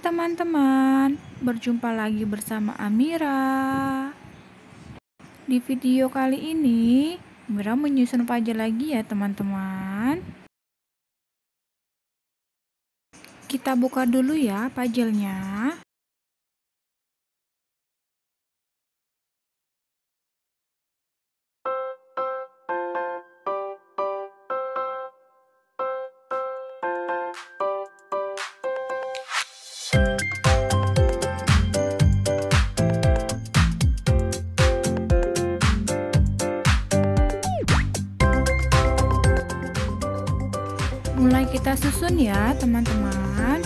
teman-teman, berjumpa lagi bersama Amira. Di video kali ini Amira menyusun puzzle lagi ya teman-teman. Kita buka dulu ya puzzle-nya. Mulai kita susun ya teman-teman.